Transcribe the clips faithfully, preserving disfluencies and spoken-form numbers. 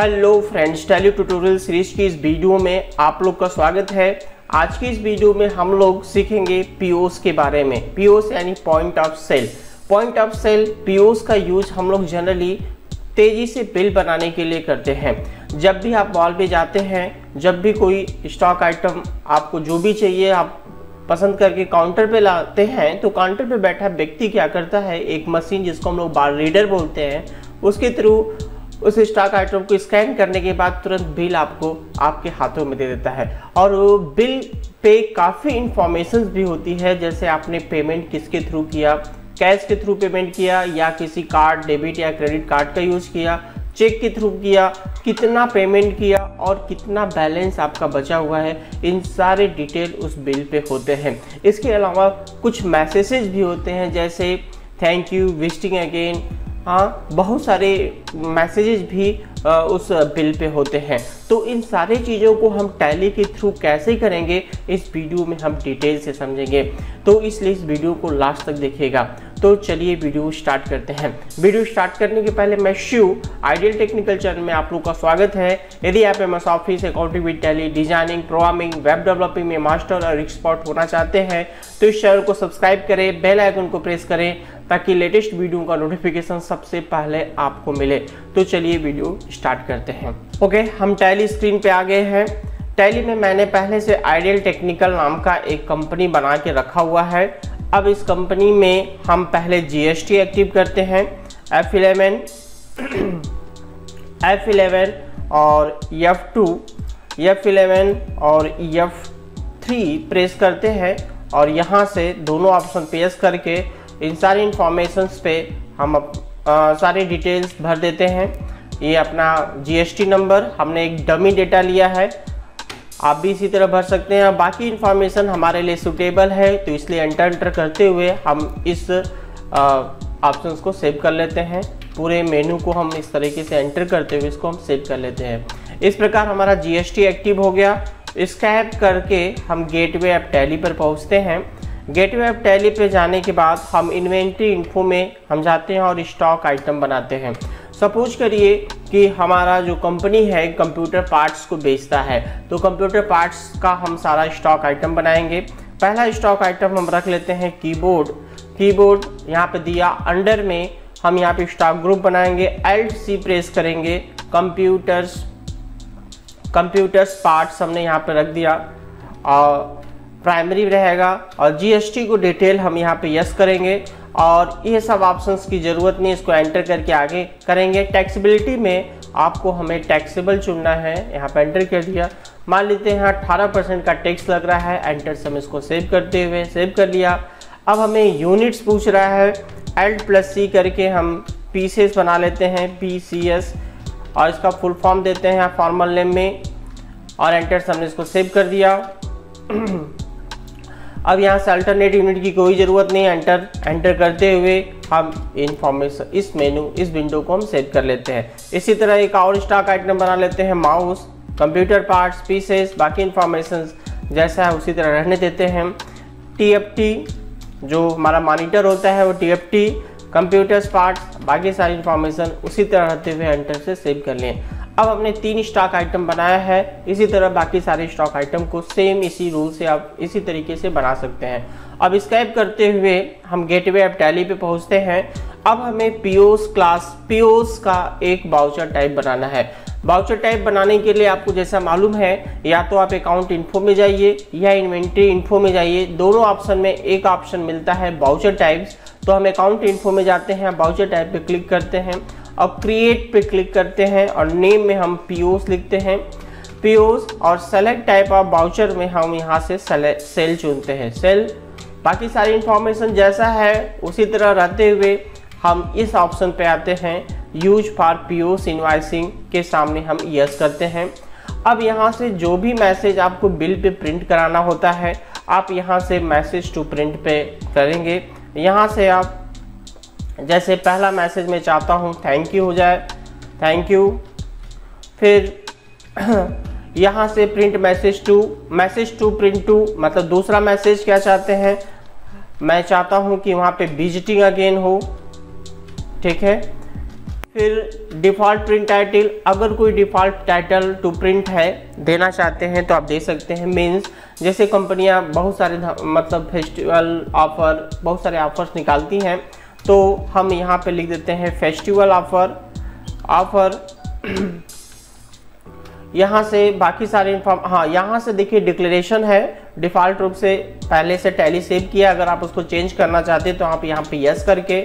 Hello friends, Tally tutorial series की इस video में आप लोग का स्वागत है। आज की इस वीडियो में हम लोग सीखेंगे पीओएस के बारे में। पीओएस यानी point of sale. Point of sale POS का यूज हम लोग जनरली तेजी से बिल बनाने के लिए करते हैं। जब भी आप मॉल पे जाते हैं, जब भी कोई स्टॉक आइटम आपको जो भी चाहिए आप पसंद करके काउंटर पे लाते हैं, तो काउंटर पे बैठा व्यक्ति क्या करता है, एक मशीन जिसको हम लोग बार रीडर बोलते हैं, उसके थ्रू उस स्टॉक आइटम को स्कैन करने के बाद तुरंत बिल आपको आपके हाथों में दे देता है। और वो बिल पे काफ़ी इंफॉर्मेशंस भी होती है, जैसे आपने पेमेंट किसके थ्रू किया, कैश के थ्रू पेमेंट किया या किसी कार्ड, डेबिट या क्रेडिट कार्ड का यूज़ किया, चेक के थ्रू किया, कितना पेमेंट किया और कितना बैलेंस आपका बचा हुआ है, इन सारे डिटेल उस बिल पे होते हैं। इसके अलावा कुछ मैसेजेस भी होते हैं, जैसे थैंक यू, विजिटिंग अगेन, हाँ, बहुत सारे मैसेजेस भी आ, उस बिल पे होते हैं। तो इन सारे चीज़ों को हम टैली के थ्रू कैसे करेंगे, इस वीडियो में हम डिटेल से समझेंगे, तो इसलिए इस वीडियो को लास्ट तक देखिएगा। तो चलिए वीडियो स्टार्ट करते हैं। वीडियो स्टार्ट करने के पहले मैं शिव, आइडियल टेक्निकल चैनल में आप लोग का स्वागत है। यदि आप M S office, accounting with Tally, designing, programming, web developing में मास्टर और एक्सपर्ट होना चाहते हैं तो इस चैनल को सब्सक्राइब करें, बेल आइकन को प्रेस करें ताकि लेटेस्ट वीडियो का नोटिफिकेशन सबसे पहले आपको मिले। तो चलिए वीडियो स्टार्ट करते हैं। ओके, हम टैली स्क्रीन पे आ गए हैं। टैली में मैंने पहले से आइडियल टेक्निकल नाम का एक कंपनी बना के रखा हुआ है। अब इस कंपनी में हम पहले जीएसटी एक्टिव करते हैं, एफ इलेवन, एफ इलेवन और एफ टू, एफ इलेवन और एफ थ्री प्रेस करते हैं और यहाँ से दोनों ऑप्शन प्रेस करके इन सारी इंफॉर्मेशंस पे हम अप, आ, सारी डिटेल्स भर देते हैं। ये अपना जीएसटी नंबर, हमने एक डमी डेटा लिया है, आप भी इसी तरह भर सकते हैं। बाकी इन्फॉर्मेशन हमारे लिए सूटेबल है तो इसलिए एंटर एंटर करते हुए हम इस ऑप्शंस को सेव कर लेते हैं। पूरे मेनू को हम इस तरीके से एंटर करते हुए इसको हम सेव कर लेते हैं। इस प्रकार हमारा जीएसटी एक्टिव हो गया। स्कैप करके हम गेटवे ऐप टैली पर पहुंचते हैं। गेटवे ऐप टैली पर जाने के बाद हम इन्वेंट्री इन्फो में हम जाते हैं और स्टॉक आइटम बनाते हैं। सपोज करिए कि हमारा जो कंपनी है कंप्यूटर पार्ट्स को बेचता है, तो कंप्यूटर पार्ट्स का हम सारा स्टॉक आइटम बनाएंगे। पहला स्टॉक आइटम हम रख लेते हैं कीबोर्ड। कीबोर्ड यहाँ पे दिया, अंडर में हम यहाँ पे स्टॉक ग्रुप बनाएंगे, एल्ट सी प्रेस करेंगे, कंप्यूटर्स, कंप्यूटर्स पार्ट्स हमने यहाँ पे रख दिया और प्राइमरी रहेगा और जीएसटी को डिटेल हम यहाँ पे यस करेंगे और ये सब ऑप्शंस की ज़रूरत नहीं, इसको एंटर करके आगे करेंगे। टैक्सेबिलिटी में आपको हमें टैक्सेबल चुनना है, यहाँ पर एंटर कर दिया। मान लेते हैं अट्ठारह परसेंट का टैक्स लग रहा है, एंटर से हम इसको सेव करते हुए सेव कर लिया। अब हमें यूनिट्स पूछ रहा है, एल्ट प्लस सी करके हम पीसेस बना लेते हैं, पी सी एस, और इसका फुल फॉर्म देते हैं फॉर्मल नेम में और एंटर से हमने इसको सेव कर दिया। अब यहाँ से अल्टरनेट यूनिट की कोई ज़रूरत नहीं, एंटर एंटर करते हुए हम इन्फॉर्मेशन इस मेनू इस विंडो को हम सेव कर लेते हैं। इसी तरह एक और स्टॉक आइटम बना लेते हैं, माउस, कंप्यूटर पार्ट्स, पीसेस, बाकी इन्फॉर्मेशन जैसा है उसी तरह रहने देते हैं। टीएफटी जो हमारा मॉनिटर होता है वो टीएफटी, कंप्यूटर्स पार्ट्स, बाकी सारी इन्फॉर्मेशन उसी तरह रहते हुए एंटर से सेव कर लें। अब हमने तीन स्टॉक आइटम बनाया है, इसी तरह बाकी सारे स्टॉक आइटम को सेम इसी रूल से आप इसी तरीके से बना सकते हैं। अब स्कैप करते हुए हम गेटवे ऐप टैली पे पहुंचते हैं। अब हमें पीओएस क्लास, पीओएस का एक वाउचर टाइप बनाना है। वाउचर टाइप बनाने के लिए आपको जैसा मालूम है, या तो आप अकाउंट इन्फो में जाइए या इन्वेंट्री इन्फो में जाइए, दोनों ऑप्शन में एक ऑप्शन मिलता है वाउचर टाइप्स। तो हम अकाउंट इन्फो में जाते हैं, वाउचर टाइप पे क्लिक करते हैं और क्रिएट पे क्लिक करते हैं और नेम में हम पीओएस लिखते हैं, पीओएस, और सेलेक्ट टाइप ऑफ वाउचर में हम यहाँ से सेल चुनते हैं, सेल। बाकी सारी इन्फॉर्मेशन जैसा है उसी तरह रहते हुए हम इस ऑप्शन पे आते हैं, यूज फॉर पीओएस इनवॉइसिंग के सामने हम यस करते हैं। अब यहाँ से जो भी मैसेज आपको बिल पे प्रिंट कराना होता है आप यहाँ से मैसेज टू प्रिंट पे करेंगे। यहाँ से आप जैसे पहला मैसेज मैं चाहता हूँ थैंक यू हो जाए, थैंक यू, फिर यहाँ से print message two, message two print two मतलब दूसरा मैसेज क्या चाहते हैं, मैं चाहता हूँ कि वहाँ पे विजिटिंग अगेन हो, ठीक है। फिर डिफ़ॉल्ट प्रिंट टाइटल, अगर कोई डिफ़ॉल्ट टाइटल टू प्रिंट है देना चाहते हैं तो आप दे सकते हैं। मीन्स जैसे कंपनियां बहुत सारे मतलब फेस्टिवल ऑफ़र, बहुत सारे ऑफ़र्स निकालती हैं, तो हम यहां पे लिख देते हैं फेस्टिवल ऑफ़र ऑफ़र यहाँ से बाकी सारे इन्फॉर्म। हाँ, यहाँ से देखिए डिक्लेरेशन है, डिफ़ॉल्ट रूप से पहले से टैली सेव किया, अगर आप उसको चेंज करना चाहते हैं तो आप यहाँ पे यस करके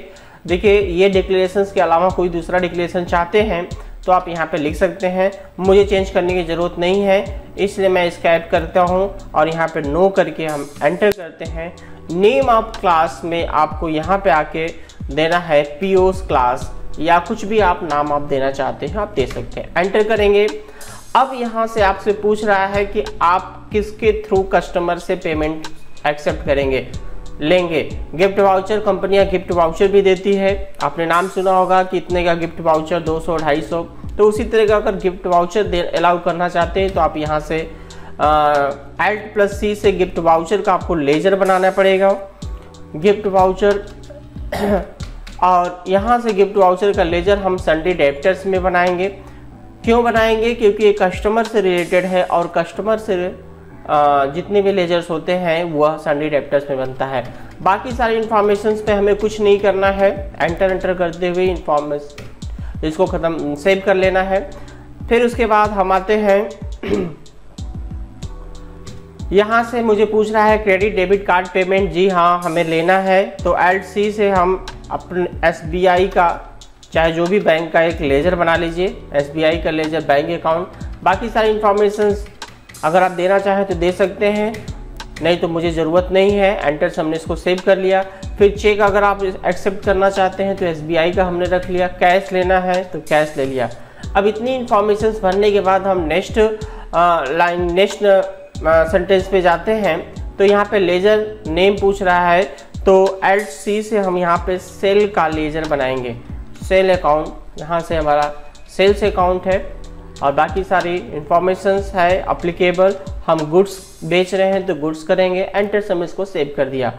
देखिए। ये डिक्लेरेशंस के अलावा कोई दूसरा डिक्लेरेशन चाहते हैं तो आप यहाँ पे लिख सकते हैं। मुझे चेंज करने की ज़रूरत नहीं है इसलिए मैं इसका ऐड करता हूँ और यहाँ पे नो करके हम एंटर करते हैं। नेम ऑफ क्लास में आपको यहाँ पे आके देना है पीओएस क्लास, या कुछ भी आप नाम आप देना चाहते हैं आप दे सकते हैं। एंटर करेंगे। अब यहाँ से आपसे पूछ रहा है कि आप किसके थ्रू कस्टमर से पेमेंट एक्सेप्ट करेंगे लेंगे। गिफ्ट वाउचर, कंपनियां गिफ्ट वाउचर भी देती है, आपने नाम सुना होगा कि इतने का गिफ्ट वाउचर दो सौ ढाई सौ, तो उसी तरह का अगर गिफ्ट वाउचर अलाउ करना चाहते हैं तो आप यहां से एड प्लस सी से गिफ्ट वाउचर का आपको लेजर बनाना पड़ेगा। गिफ्ट वाउचर, और यहां से गिफ्ट वाउचर का लेजर हम संडे डेप्टर्स में बनाएंगे। क्यों बनाएंगे? क्योंकि ये कस्टमर से रिलेटेड है और कस्टमर से जितने भी लेजर्स होते हैं वह सन्डे डेप्टर्स में बनता है। बाकी सारी इन्फॉर्मेशन पे हमें कुछ नहीं करना है, एंटर एंटर करते हुए इन्फॉर्मेशन इसको ख़त्म सेव कर लेना है। फिर उसके बाद हम आते हैं यहाँ से मुझे पूछ रहा है क्रेडिट डेबिट कार्ड पेमेंट। जी हाँ, हमें लेना है तो एल सी से हम अपने एसबीआई का, चाहे जो भी बैंक का, एक लेजर बना लीजिए। एसबीआई का लेजर, बैंक अकाउंट, बाकी सारी इन्फॉर्मेशन अगर आप देना चाहें तो दे सकते हैं, नहीं तो मुझे ज़रूरत नहीं है। एंटर से हमने इसको सेव कर लिया। फिर चेक अगर आप एक्सेप्ट करना चाहते हैं तो एस बी आई का हमने रख लिया। कैश लेना है तो कैश ले लिया। अब इतनी इन्फॉर्मेशन भरने के बाद हम नेक्स्ट लाइन नेक्स्ट सेंटेंस पे जाते हैं। तो यहाँ पे लेजर नेम पूछ रहा है तो एल्ट सी से हम यहाँ पे सेल का लेजर बनाएंगे। सेल अकाउंट, यहाँ से हमारा सेल्स अकाउंट है और बाकी सारी इन्फॉर्मेशंस है अप्लीकेबल। हम गुड्स बेच रहे हैं तो गुड्स करेंगे। एंटर से हम इसको सेव कर दिया।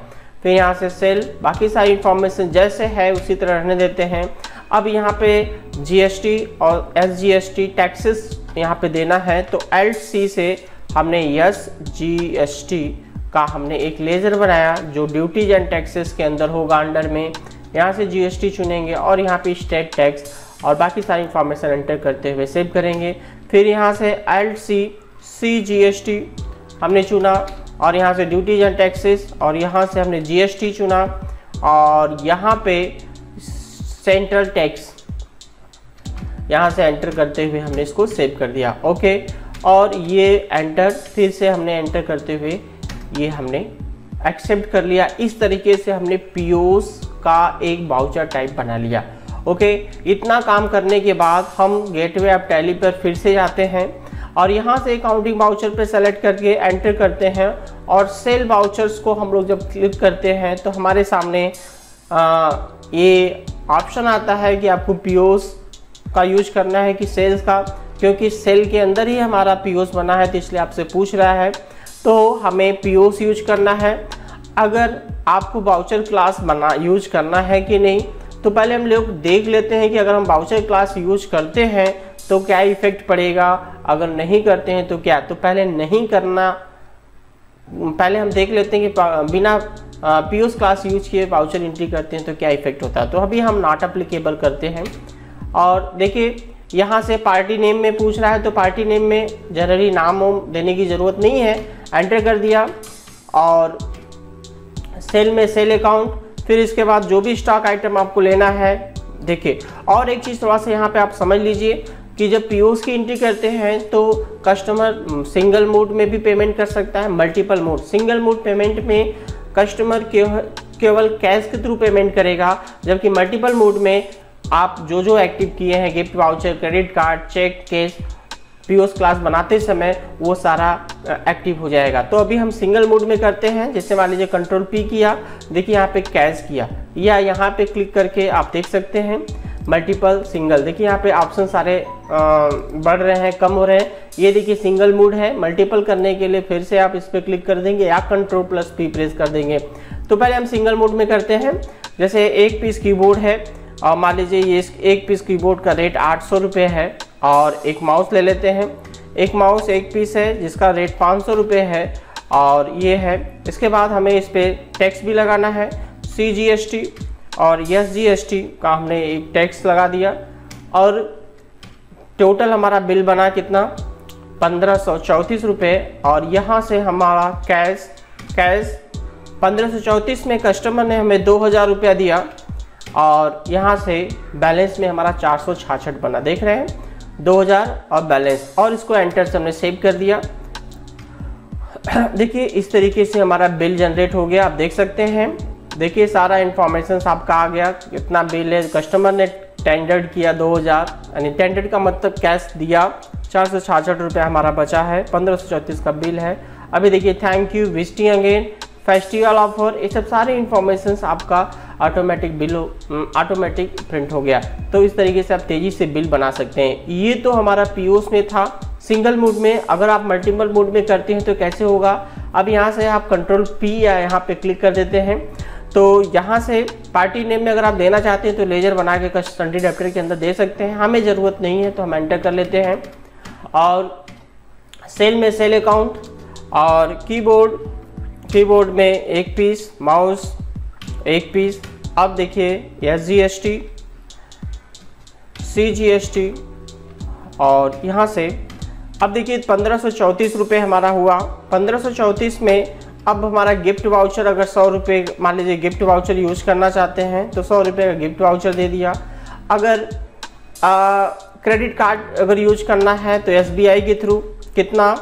फिर यहाँ से सेल, बाकी सारी इन्फॉर्मेशन जैसे है उसी तरह रहने देते हैं। अब यहाँ पे जीएसटी और एसजीएसटी टैक्सेस यहाँ पे देना है तो एल्ट सी से हमने यस जीएसटी का हमने एक लेजर बनाया जो ड्यूटीज एंड टैक्सेस के अंदर होगा। अंडर में यहाँ से जीएसटी चुनेंगे और यहाँ पे स्टेट टैक्स और बाकी सारी इन्फॉर्मेशन एंटर करते हुए सेव करेंगे। फिर यहाँ से एल्ट सी सी जीएसटी हमने चुना और यहाँ से ड्यूटीज एंड टैक्सेस और यहाँ से हमने जीएसटी चुना और यहाँ पे सेंट्रल टैक्स, यहाँ से एंटर करते हुए हमने इसको सेव कर दिया। ओके, और ये एंटर, फिर से हमने एंटर करते हुए ये हमने एक्सेप्ट कर लिया। इस तरीके से हमने पीओएस का एक वाउचर टाइप बना लिया। ओके okay, इतना काम करने के बाद हम गेटवे ऐप टैली पर फिर से जाते हैं और यहाँ से अकाउंटिंग वाउचर पर सेलेक्ट करके एंटर करते हैं और सेल वाउचर्स को हम लोग जब क्लिक करते हैं तो हमारे सामने आ, ये ऑप्शन आता है कि आपको पीओएस का यूज करना है कि सेल्स का, क्योंकि सेल के अंदर ही हमारा पीओएस बना है तो इसलिए आपसे पूछ रहा है। तो हमें पीओएस यूज करना है। अगर आपको वाउचर क्लास बना यूज करना है कि नहीं तो पहले हम लोग देख लेते हैं कि अगर हम वाउचर क्लास यूज करते हैं तो क्या इफेक्ट पड़ेगा, अगर नहीं करते हैं तो क्या। तो पहले नहीं करना, पहले हम देख लेते हैं कि बिना पीओएस क्लास यूज किए वाउचर एंट्री करते हैं तो क्या इफेक्ट होता है। तो अभी हम नॉट एप्लीकेबल करते हैं और देखिए यहाँ से पार्टी नेम में पूछ रहा है तो पार्टी नेम में जनरली नाम वाम देने की ज़रूरत नहीं है। एंटर कर दिया और सेल में सेल अकाउंट। फिर इसके बाद जो भी स्टॉक आइटम आपको लेना है देखिए। और एक चीज़ थोड़ा सा यहाँ पे आप समझ लीजिए कि जब पीओएस की एंट्री करते हैं तो कस्टमर सिंगल मोड में भी पेमेंट कर सकता है, multiple mode. Single mode payment में कस्टमर केवल कैश के थ्रू पेमेंट करेगा, जबकि मल्टीपल मोड में आप जो जो एक्टिव किए हैं gift voucher, credit card, cheque, cash, POS class बनाते समय वो सारा एक्टिव हो जाएगा। तो अभी हम सिंगल मोड में करते हैं। जैसे मान लीजिए कंट्रोल पी किया, देखिए यहाँ पे कैश किया, या यहाँ पे क्लिक करके आप देख सकते हैं मल्टीपल सिंगल। देखिए यहाँ पे ऑप्शन सारे आ, बढ़ रहे हैं, कम हो रहे हैं। ये देखिए सिंगल मोड है। मल्टीपल करने के लिए फिर से आप इस पर क्लिक कर देंगे या कंट्रोल प्लस पी प्रेस कर देंगे। तो पहले हम सिंगल मोड में करते हैं। जैसे एक पीस कीबोर्ड है और मान लीजिए ये एक पीस कीबोर्ड का रेट आठ सौ रुपये है और एक माउस ले लेते हैं। एक माउस एक पीस है जिसका रेट पाँच सौ रुपये है और ये है। इसके बाद हमें इस पर टैक्स भी लगाना है, सी जी एस टी और एस जी एस टी का हमने एक टैक्स लगा दिया और टोटल हमारा बिल बना कितना पंद्रह सौ चौंतीस रुपये। और यहाँ से हमारा कैश कैश पंद्रह सौ चौंतीस में कस्टमर ने हमें दो हज़ार रुपया दिया और यहाँ से बैलेंस में हमारा चार सौ छाछठ बना, देख रहे हैं दो हज़ार और बैलेंस, और इसको एंटर से हमने सेव कर दिया। देखिए इस तरीके से हमारा बिल जनरेट हो गया, आप देख सकते हैं। देखिए सारा इन्फॉर्मेशन आपका आ गया, कितना बिल है, कस्टमर ने टेंडर्ड किया दो हज़ार, यानी टेंडर्ड का मतलब कैश दिया, चार सौ छाछठ रुपया हमारा बचा है, पंद्रह सौ चौंतीस का बिल है। अभी देखिए thank you, visiting again, festival offer, ये सब सारे इन्फॉर्मेशन आपका ऑटोमेटिक बिल ऑटोमेटिक प्रिंट हो गया। तो इस तरीके से आप तेज़ी से बिल बना सकते हैं। ये तो हमारा पी ओ एस में था सिंगल मोड में, अगर आप मल्टीपल मोड में करते हैं तो कैसे होगा। अब यहाँ से आप कंट्रोल पी या यहाँ पे क्लिक कर देते हैं, तो यहाँ से पार्टी नेम में अगर आप देना चाहते हैं तो लेजर बना के कंटेंट एडिटर के अंदर दे सकते हैं, हमें ज़रूरत नहीं है तो हम एंटर कर लेते हैं। और सेल में सेल अकाउंट और कीबोर्ड कीबोर्ड में एक पीस, माउस एक पीस। अब देखिए S G S T, C G S T और यहाँ से अब देखिए पंद्रह सौ चौंतीस रुपये हमारा हुआ। पंद्रह सौ चौंतीस में अब हमारा गिफ्ट वाउचर, अगर सौ रुपये मान लीजिए गिफ्ट वाउचर यूज़ करना चाहते हैं तो सौ रुपये का गिफ्ट वाउचर दे दिया। अगर क्रेडिट कार्ड अगर यूज करना है तो एस बी आई के थ्रू कितना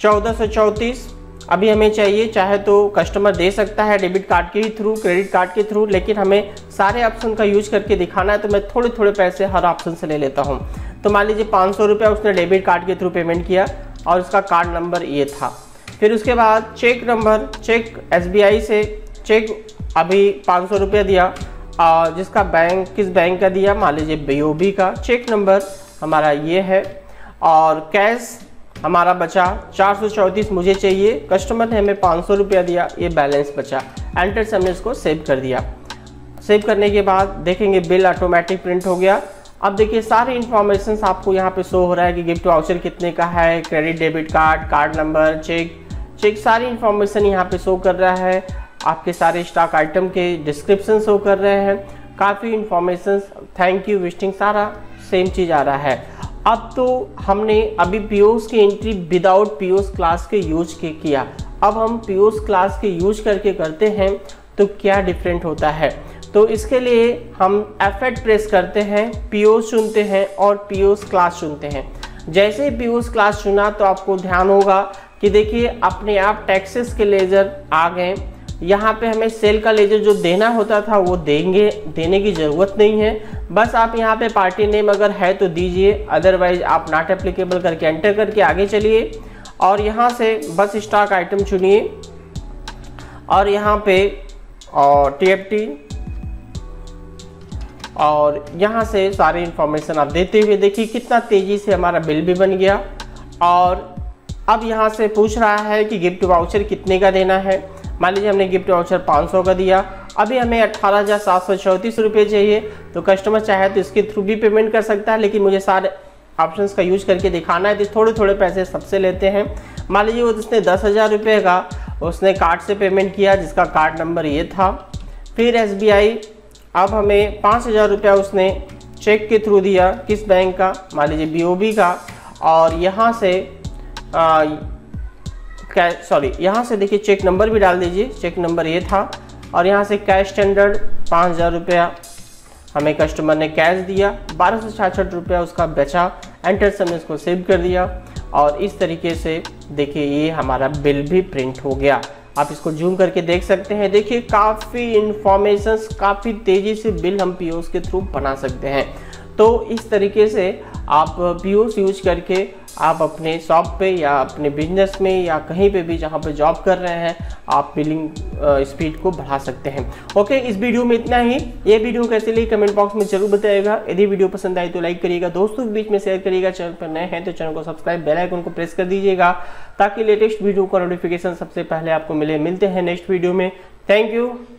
चौदह सौ चौंतीस। अभी हमें चाहिए, चाहे तो कस्टमर दे सकता है डेबिट कार्ड के थ्रू, क्रेडिट कार्ड के थ्रू, लेकिन हमें सारे ऑप्शन का यूज करके दिखाना है तो मैं थोड़े थोड़े पैसे हर ऑप्शन से ले लेता हूँ। तो मान लीजिए पाँच सौ रुपया उसने डेबिट कार्ड के थ्रू पेमेंट किया और उसका कार्ड नंबर ये था। फिर उसके बाद cheque number, cheque S B I से चेक अभी पाँच सौ रुपया दिया और जिसका बैंक किस बैंक का दिया, मान लीजिए बी ओ बी का चेक नंबर हमारा ये है। और कैश हमारा बचा चार सौ चौंतीस मुझे चाहिए, कस्टमर ने हमें पाँच सौ रुपया दिया, ये बैलेंस बचा, एंटर से हमने इसको सेव कर दिया। सेव करने के बाद देखेंगे बिल ऑटोमेटिक प्रिंट हो गया। अब देखिए सारे इन्फॉर्मेशन आपको यहाँ पे शो हो रहा है कि गिफ्ट वाउचर कितने का है, credit debit card, card number, cheque cheque सारी इन्फॉर्मेशन यहाँ पे शो कर रहा है। आपके सारे स्टॉक आइटम के डिस्क्रिप्शन शो कर रहे हैं, काफ़ी इन्फॉर्मेशन, थैंक यू, विस्टिंग, सारा सेम चीज़ आ रहा है। अब तो हमने अभी पी ओ एस की entry without P O S class के यूज के किया, अब हम पी ओ एस क्लास के यूज करके करते हैं तो क्या डिफरेंट होता है। तो इसके लिए हम एफ आठ प्रेस करते हैं, पी ओ एस चुनते हैं और पी ओ एस क्लास चुनते हैं। जैसे ही पी ओ एस क्लास चुना तो आपको ध्यान होगा कि देखिए अपने आप टैक्सेस के लेजर आ गए। यहाँ पे हमें सेल का लेजर जो देना होता था वो देंगे, देने की ज़रूरत नहीं है, बस आप यहाँ पे पार्टी नेम अगर है तो दीजिए, अदरवाइज आप नॉट एप्लीकेबल करके एंटर करके आगे चलिए। और यहाँ से बस स्टॉक आइटम चुनिए और यहाँ पे और टी एफ टी और यहाँ से सारी इन्फॉर्मेशन आप देते हुए देखिए कितना तेज़ी से हमारा बिल भी बन गया। और अब यहाँ से पूछ रहा है कि गिफ्ट वाउचर कितने का देना है, मान लीजिए हमने गिफ्ट वाउचर पाँच सौ का दिया, अभी हमें अट्ठारह हज़ार सात सौ चौंतीस रुपये चाहिए, तो कस्टमर चाहे तो इसके थ्रू भी पेमेंट कर सकता है, लेकिन मुझे सारे ऑप्शंस का यूज करके दिखाना है तो थोड़े थोड़े पैसे सबसे लेते हैं। मान लीजिए उसने दस हज़ार रुपये का उसने कार्ड से पेमेंट किया जिसका कार्ड नंबर ये था। फिर एस बी आई, अब हमें पाँच हज़ार रुपया उसने चेक के थ्रू दिया, किस बैंक का, मान लीजिए बी ओ बी का। और यहाँ से सॉरी यहाँ से देखिए चेक नंबर भी डाल दीजिए, चेक नंबर ये था। और यहाँ से कैश टेंडर्ड पाँच हज़ार रुपया हमें कस्टमर ने कैश दिया, बारह सौ छाछठ रुपया उसका बचा, एंटर से हमने इसको सेव कर दिया। और इस तरीके से देखिए ये हमारा बिल भी प्रिंट हो गया, आप इसको जूम करके देख सकते हैं। देखिए काफ़ी इन्फॉर्मेशंस, काफ़ी तेज़ी से बिल हम पी ओ एस के थ्रू बना सकते हैं। तो इस तरीके से आप पी ओ एस यूज करके आप अपने शॉप पे या अपने बिजनेस में या कहीं पे भी जहाँ पे जॉब कर रहे हैं आप बिलिंग स्पीड को बढ़ा सकते हैं। ओके, इस वीडियो में इतना ही। ये वीडियो कैसे लगी कमेंट बॉक्स में जरूर बताइएगा। यदि वीडियो पसंद आए तो लाइक करिएगा, दोस्तों के बीच में शेयर करिएगा, चैनल पर नए हैं तो चैनल को सब्सक्राइब, बेल आइकन को प्रेस कर दीजिएगा ताकि लेटेस्ट वीडियो का नोटिफिकेशन सबसे पहले आपको मिले। मिलते हैं नेक्स्ट वीडियो में, थैंक यू।